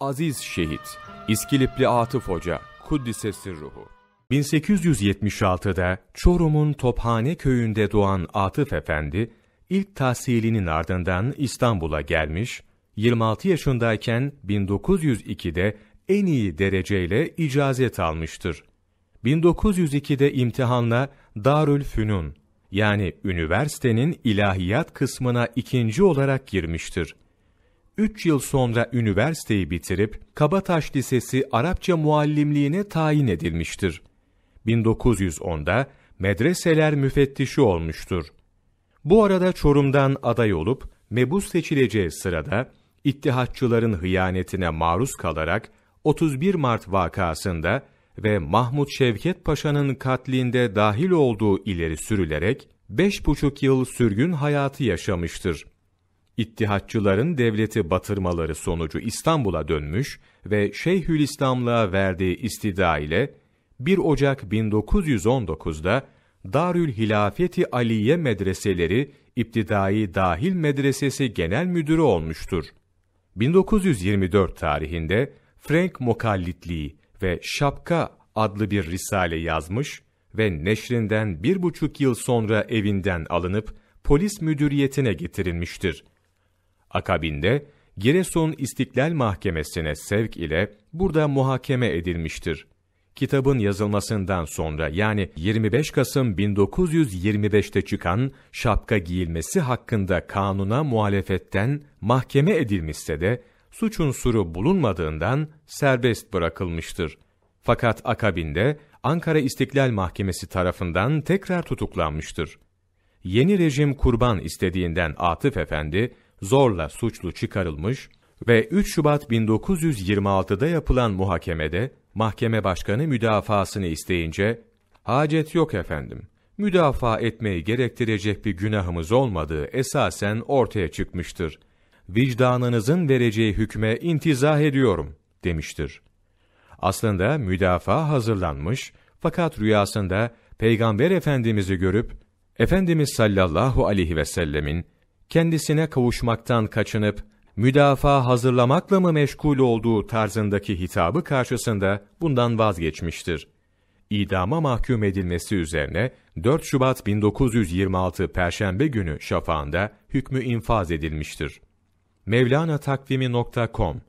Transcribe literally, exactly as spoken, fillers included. Aziz Şehîd İskilipli Atıf Hoca Kuddise Sirruhu. bin sekiz yüz yetmiş altıda Çorum'un Tophane köyünde doğan Atıf Efendi, ilk tahsilinin ardından İstanbul'a gelmiş, yirmi altı yaşındayken bin dokuz yüz ikide en iyi dereceyle icazet almıştır. bin dokuz yüz ikide imtihanla Darül Fünun, yani üniversitenin ilahiyat kısmına ikinci olarak girmiştir. Üç yıl sonra üniversiteyi bitirip Kabataş Lisesi Arapça muallimliğine tayin edilmiştir. bin dokuz yüz onda medreseler müfettişi olmuştur. Bu arada Çorum'dan aday olup mebus seçileceği sırada İttihatçıların hıyanetine maruz kalarak otuz bir Mart vakasında ve Mahmud Şevket Paşa'nın katlinde dahil olduğu ileri sürülerek beş buçuk yıl sürgün hayatı yaşamıştır. İttihatçıların devleti batırmaları sonucu İstanbul'a dönmüş ve Şeyhülislamlığa verdiği istida ile bir Ocak bin dokuz yüz on dokuzda Darül Hilafet-i Aliye Medreseleri İbtidai Dâhil Medresesi Genel Müdürü olmuştur. bin dokuz yüz yirmi dört tarihinde Frank Mokallitli ve Şapka adlı bir risale yazmış ve neşrinden bir buçuk yıl sonra evinden alınıp polis müdüriyetine getirilmiştir. Akabinde Giresun İstiklal Mahkemesi'ne sevk ile burada muhakeme edilmiştir. Kitabın yazılmasından sonra, yani yirmi beş Kasım bin dokuz yüz yirmi beşte çıkan şapka giyilmesi hakkında kanuna muhalefetten mahkeme edilmişse de suç unsuru bulunmadığından serbest bırakılmıştır. Fakat akabinde Ankara İstiklal Mahkemesi tarafından tekrar tutuklanmıştır. Yeni rejim kurban istediğinden Atıf Efendi zorla suçlu çıkarılmış ve üç Şubat bin dokuz yüz yirmi altıda yapılan muhakemede mahkeme başkanı müdafaasını isteyince, "Hacet yok efendim, müdafaa etmeyi gerektirecek bir günahımız olmadığı esasen ortaya çıkmıştır. Vicdanınızın vereceği hükme intizah ediyorum" demiştir. Aslında müdafaa hazırlanmış, fakat rüyasında Peygamber Efendimiz'i görüp, Efendimiz sallallahu aleyhi ve sellemin kendisine kavuşmaktan kaçınıp müdafaa hazırlamakla mı meşgul olduğu tarzındaki hitabı karşısında bundan vazgeçmiştir. İdama mahkum edilmesi üzerine dört Şubat bin dokuz yüz yirmi altı Perşembe günü şafağında hükmü infaz edilmiştir. mevlana takvimi nokta com